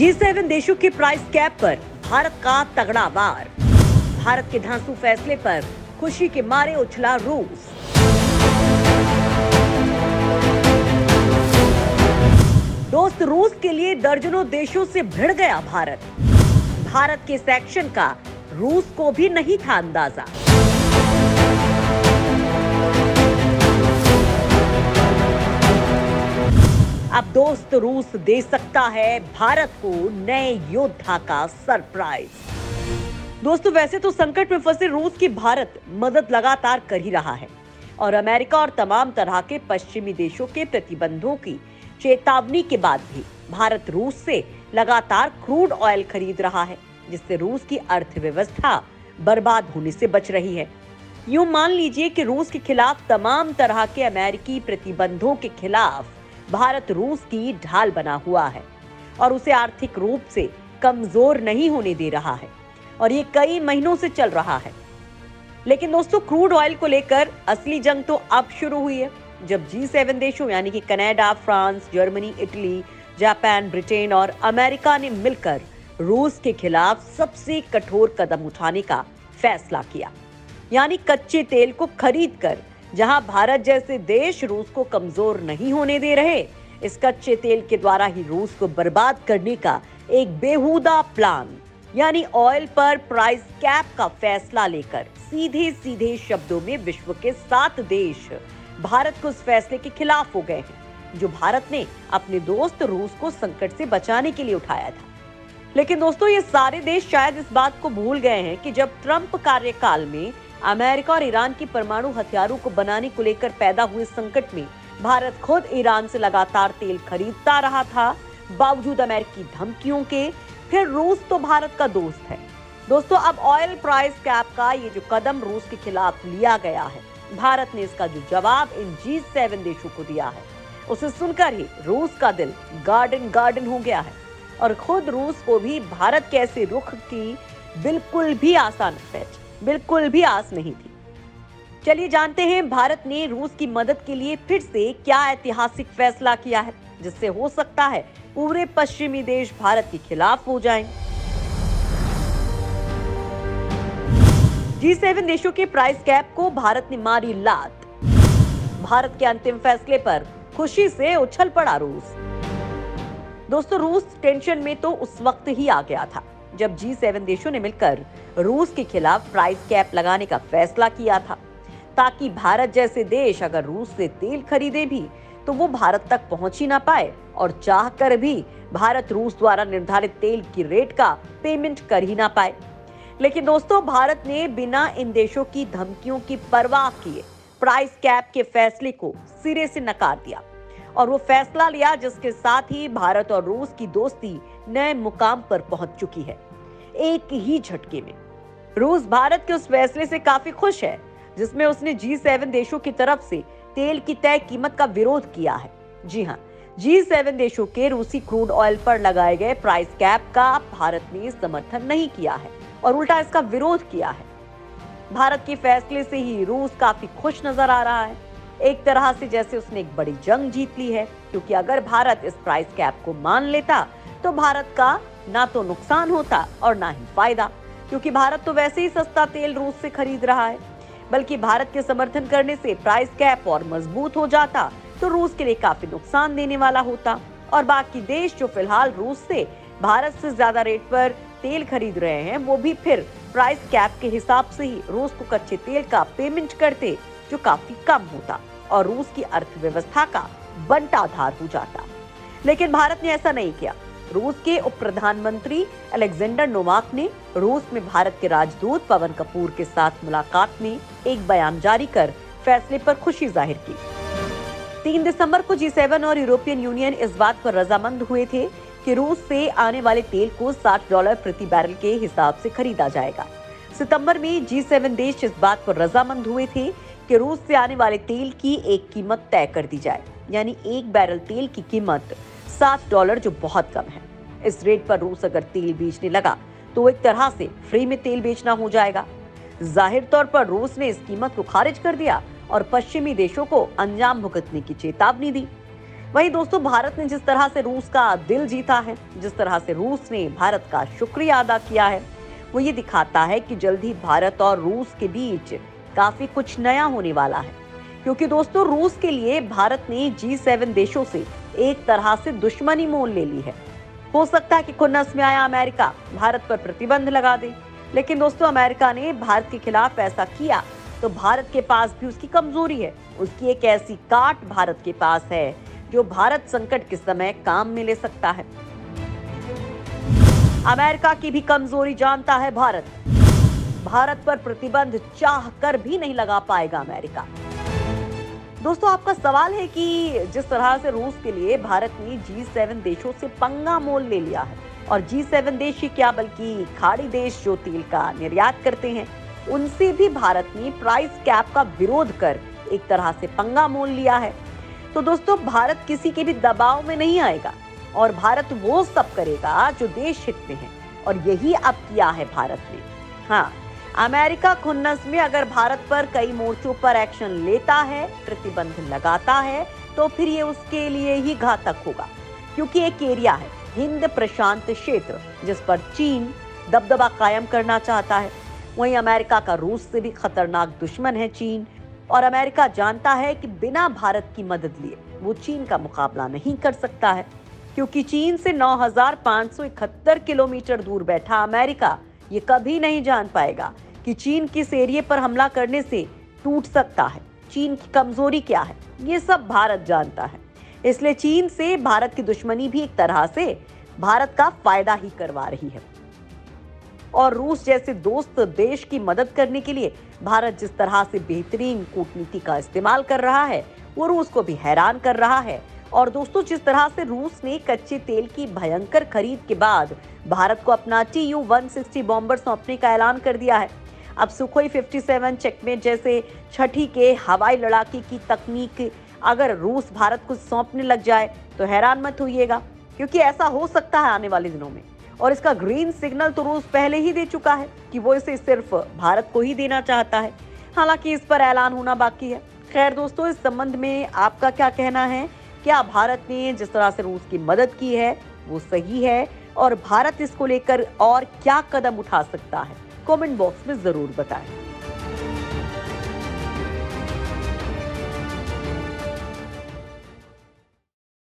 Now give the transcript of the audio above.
G7 देशों के price cap पर भारत का तगड़ा वार। भारत के धांसू फैसले पर खुशी के मारे उछला रूस। दोस्त रूस के लिए दर्जनों देशों से भिड़ गया भारत। भारत के इस एक्शन का रूस को भी नहीं था अंदाजा। अब दोस्त रूस दे सकता है भारत को नए योद्धा का सरप्राइज। दोस्तों वैसे तो संकट में फंसे रूस की भारत मदद लगातार कर ही रहा है और अमेरिका और तमाम तरह के पश्चिमी देशों के प्रतिबंधों की चेतावनी के बाद भी भारत रूस से लगातार क्रूड ऑयल खरीद रहा है, जिससे रूस की अर्थव्यवस्था बर्बाद होने से बच रही है। यूं मान लीजिए कि रूस के खिलाफ तमाम तरह के अमेरिकी प्रतिबंधों के खिलाफ भारत रूस की ढाल बना हुआ है और उसे आर्थिक रूप से कमजोर नहीं होने दे रहा है और ये कई महीनों से चल रहा है। लेकिन दोस्तों क्रूड ऑयल को लेकर असली जंग तो अब शुरू हुई है, जब G7 देशों यानी कि Canada, France, Germany, Italy, Japan, Britain और अमेरिका ने मिलकर रूस के खिलाफ सबसे कठोर कदम उठाने का फैसला किया। यानी कच्चे तेल को खरीद कर जहां भारत जैसे देश रूस को कमजोर नहीं होने दे रहे, इस कच्चे तेल के द्वारा ही रूस को बर्बाद करने का एक बेहुदा प्लान यानी ऑयल पर प्राइस कैप का फैसला लेकर सीधे सीधे शब्दों में विश्व के 7 देश भारत को उस फैसले के खिलाफ हो गए हैं जो भारत ने अपने दोस्त रूस को संकट से बचाने के लिए उठाया था। लेकिन दोस्तों ये सारे देश शायद इस बात को भूल गए हैं कि जब ट्रंप कार्यकाल में अमेरिका और ईरान की परमाणु हथियारों को बनाने को लेकर पैदा हुए संकट में भारत खुद ईरान से लगातार तेल खरीदता रहा था बावजूद अमेरिकी धमकियों के, फिर रूस तो भारत का दोस्त है। दोस्तों अब ऑयल प्राइस कैप का ये जो कदम रूस के खिलाफ लिया गया है, भारत ने इसका जो जवाब इन G7 देशों को दिया है उसे सुनकर ही रूस का दिल गार्डन गार्डन हो गया है और खुद रूस को भी भारत के ऐसे रुख की बिल्कुल भी आस नहीं थी। चलिए जानते हैं भारत ने रूस की मदद के लिए फिर से क्या ऐतिहासिक फैसला किया है, जिससे हो सकता है पूरे पश्चिमी देश भारत के खिलाफ हो जाएं। G7 देशों के प्राइस कैप को भारत ने मारी लात। भारत के अंतिम फैसले पर खुशी से उछल पड़ा रूस। दोस्तों रूस टेंशन में तो उस वक्त ही आ गया था जब G7 देशों ने मिलकर रूस के खिलाफ प्राइस कैप लगाने का फैसला किया था, ताकि भारत जैसे देश अगर रूस से तेल खरीदे भी तो वो भारत तक पहुंच ही ना पाए और चाहकर भी भारत रूस द्वारा निर्धारित तेल की रेट का पेमेंट कर ही ना पाए। लेकिन दोस्तों भारत ने बिना इन देशों की धमकियों की परवाह किए प्राइस कैप के फैसले को सिरे से नकार दिया और वो फैसला लिया जिसके साथ ही भारत और रूस की दोस्ती नए मुकाम पर पहुंच चुकी है एक ही झटके में। रूस भारत के उस फैसले से काफी खुश है जिसमें उसने G7 देशों की तरफ से तेल की तय कीमत का विरोध किया है। जी हां, G7 देशों के रूसी क्रूड ऑयल पर लगाए गए प्राइस कैप का भारत ने समर्थन नहीं किया है और उल्टा इसका विरोध किया है। भारत के फैसले से ही रूस काफी खुश नजर आ रहा है, एक तरह से जैसे उसने एक बड़ी जंग जीत ली है, क्योंकि अगर भारत इस प्राइस कैप को मान लेता तो भारत का ना तो नुकसान होता और ना ही फायदा, क्योंकि भारत तो वैसे ही सस्ता तेल रूस से खरीद रहा है। बल्कि भारत के समर्थन करने से प्राइस कैप और मजबूत हो जाता तो रूस के लिए काफी नुकसान देने वाला होता और बाकी देश जो फिलहाल रूस से भारत से ज्यादा रेट पर तेल खरीद रहे हैं वो भी फिर प्राइस कैप के हिसाब से ही रूस को कच्चे तेल का पेमेंट करते, जो काफी कम होता और रूस की अर्थव्यवस्था का बंटाधार हो जाता। लेकिन भारत ने ऐसा नहीं किया। रूस के उप प्रधानमंत्री अलेक्जेंडर नोवाक ने रूस में भारत के राजदूत पवन कपूर के साथ मुलाकात में एक बयान जारी कर फैसले पर खुशी जाहिर की। 3 दिसंबर को G7 और यूरोपियन यूनियन इस बात पर रजामंद हुए थे कि रूस से आने वाले तेल को $60 प्रति बैरल के हिसाब से खरीदा जाएगा। सितंबर में G7 देश इस बात पर रजामंद हुए थे कि रूस से आने वाले तेल की एक कीमत तय कर दी जाए, यानी एक बैरल तेल की कीमत $60 जो बहुत कम है। इस रेट पर रूस अगर तेल बेचने लगा तो एक तरह से फ्री में तेल बेचना हो जाएगा। जाहिर तौर पर रूस ने इस कीमत को खारिज कर दिया और पश्चिमी देशों को अंजाम भुगतने की चेतावनी दी। वहीं दोस्तों भारत ने जिस तरह से रूस का दिल जीता है, जिस तरह से रूस ने भारत का शुक्रिया अदा किया है, वो ये दिखाता है कि जल्द ही भारत और रूस के बीच काफी कुछ नया होने वाला है। क्योंकि दोस्तों रूस के लिए भारत ने G7 देशों से एक तरह से दुश्मनी मोल ले ली है। हो सकता है कि खुन्नस में आया अमेरिका भारत पर प्रतिबंध लगा दे, लेकिन दोस्तों अमेरिका ने भारत के खिलाफ ऐसा किया तो भारत के पास भी उसकी कमजोरी है, उसकी एक ऐसी काट भारत के पास है जो भारत संकट के समय काम में ले सकता है। अमेरिका की भी कमजोरी जानता है भारत, भारत पर प्रतिबंध चाह कर भी नहीं लगा पाएगा अमेरिका। दोस्तों आपका सवाल है कि जिस तरह से रूस के लिए भारत ने G7 देशों से पंगा मोल ले लिया है, और G7 देश ही क्या बल्कि खाड़ी देश जो तेल का निर्यात करते हैं उनसे भी भारत ने प्राइस कैप का विरोध कर एक तरह से पंगा मोल लिया है। तो दोस्तों भारत किसी के भी दबाव में नहीं आएगा और भारत वो सब करेगा जो देश हित में है, और यही अब किया है भारत ने। हाँ, अमेरिका खुन्नस में अगर भारत पर कई मोर्चों पर एक्शन लेता है, प्रतिबंध लगाता है, तो फिर ये उसके लिए ही घातक होगा, क्योंकि एक एरिया है हिंद प्रशांत क्षेत्र जिस पर चीन दबदबा कायम करना चाहता है। वहीं अमेरिका का रूस से भी खतरनाक दुश्मन है चीन, और अमेरिका जानता है कि बिना भारत की मदद लिए वो चीन का मुकाबला नहीं कर सकता है, क्योंकि चीन से 9,571 किलोमीटर दूर बैठा अमेरिका ये कभी नहीं जान पाएगा कि चीन किस एरिया पर हमला करने से टूट सकता है, चीन की कमजोरी क्या है, ये सब भारत जानता है। इसलिए चीन से भारत की दुश्मनी भी एक तरह से भारत का फायदा ही करवा रही है, और रूस जैसे दोस्त देश की मदद करने के लिए भारत जिस तरह से बेहतरीन कूटनीति का इस्तेमाल कर रहा है वो रूस को भी हैरान कर रहा है। और दोस्तों जिस तरह से रूस ने कच्चे तेल की भयंकर खरीद के बाद भारत को अपना Tu-160 बॉम्बर सौंपने का ऐलान कर दिया है, अब सुखोई 57 चेकमेट जैसे छठी के हवाई लड़ाके की तकनीक अगर रूस भारत को सौंपने लग जाए तो हैरान मत होइएगा, क्योंकि ऐसा हो सकता है आने वाले दिनों में। और इसका ग्रीन सिग्नल तो रूस पहले ही दे चुका है कि वो इसे सिर्फ भारत को ही देना चाहता है, हालांकि इस पर ऐलान होना बाकी है। खैर दोस्तों इस संबंध में आपका क्या कहना है? क्या भारत ने जिस तरह से रूस की मदद की है वो सही है, और भारत इसको लेकर और क्या कदम उठा सकता है? कमेंट बॉक्स में जरूर बताएं।